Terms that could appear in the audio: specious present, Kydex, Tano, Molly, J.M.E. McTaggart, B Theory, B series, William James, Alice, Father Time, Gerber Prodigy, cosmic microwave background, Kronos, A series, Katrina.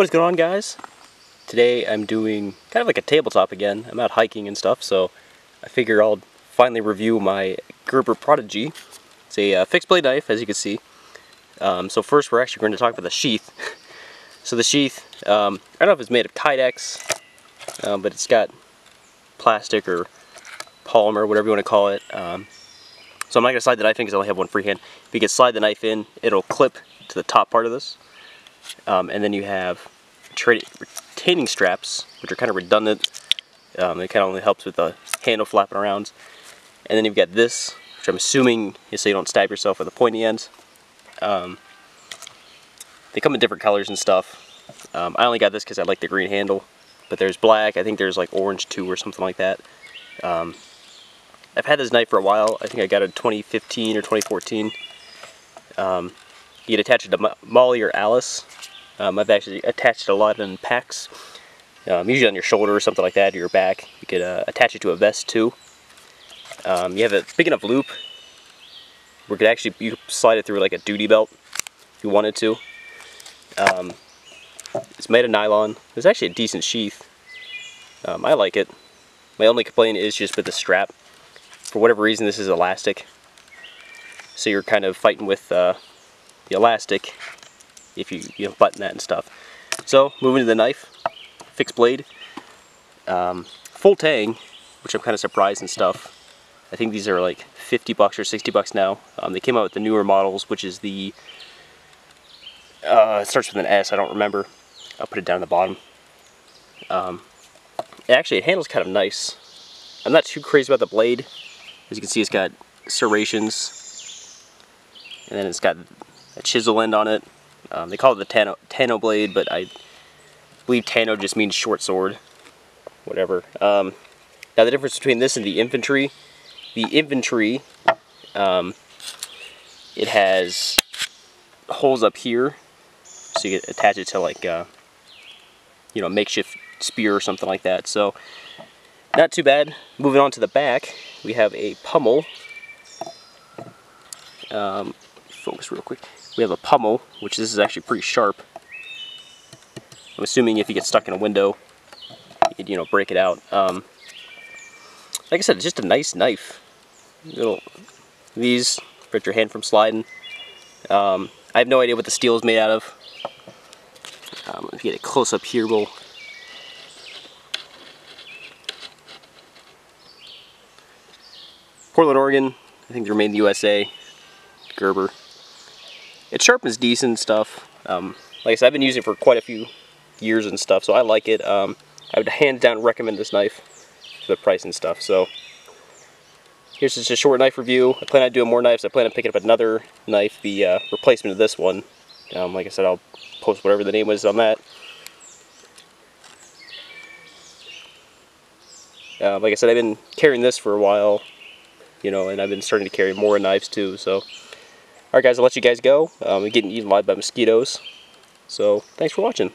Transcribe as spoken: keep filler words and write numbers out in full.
What is going on, guys? Today I'm doing kind of like a tabletop again. I'm out hiking and stuff, so I figure I'll finally review my Gerber Prodigy. It's a uh, fixed blade knife, as you can see. Um, so first we're actually going to talk about the sheath. So the sheath, um, I don't know if it's made of Kydex, uh, but it's got plastic or polymer, whatever you want to call it. Um, so I'm not going to slide the knife in because I only have one freehand. If you can slide the knife in, it'll clip to the top part of this. Um, and then you have retaining straps, which are kind of redundant. Um, it kind of only helps with the handle flapping around. And then you've got this, which I'm assuming is so you don't stab yourself with the pointy ends. Um, they come in different colors and stuff. Um, I only got this because I like the green handle, but there's black. I think there's like orange too or something like that. Um, I've had this knife for a while. I think I got it in twenty fifteen or twenty fourteen. Um, you can attach it to Molly or Alice. Um, I've actually attached it a lot in packs, um, usually on your shoulder or something like that, or your back. You could uh, attach it to a vest too. Um, you have a big enough loop where you could actually you slide it through like a duty belt if you wanted to. Um, it's made of nylon. It's actually a decent sheath. Um, I like it. My only complaint is just with the strap. For whatever reason, this is elastic, so you're kind of fighting with uh, the elastic if you you know, button that and stuff. So moving to the knife, fixed blade, um, full tang, which I'm kind of surprised and stuff. I think these are like fifty bucks or sixty bucks now. Um, they came out with the newer models, which is the, uh, it starts with an S, I don't remember. I'll put it down at the bottom. Um, actually, it handles kind of nice. I'm not too crazy about the blade. As you can see, it's got serrations, and then it's got a chisel end on it. Um, they call it the Tano, Tano blade, but I believe Tano just means short sword, whatever. Um, now the difference between this and the infantry, the infantry, um, it has holes up here, so you can attach it to like, uh, you know, a makeshift spear or something like that. So not too bad. Moving on to the back, we have a pommel. Um, focus real quick. We have a pommel, which this is actually pretty sharp. I'm assuming if you get stuck in a window, you could, you know, break it out. Um, like I said, it's just a nice knife. It'll, these protect your hand from sliding. Um, I have no idea what the steel is made out of. Um, if you get it close up here, we'll... Portland, Oregon. I think they're made in the U S A. Gerber. It sharpens decent stuff. Um, like I said, I've been using it for quite a few years and stuff, so I like it. Um, I would hands down recommend this knife for the price and stuff. So here's just a short knife review. I plan on doing more knives. I plan on picking up another knife, the uh, replacement of this one. Um, like I said, I'll post whatever the name is on that. Uh, like I said, I've been carrying this for a while, you know, and I've been starting to carry more knives too. So. Alright guys, I'll let you guys go. Um, I'm getting eaten alive by mosquitoes. So, thanks for watching.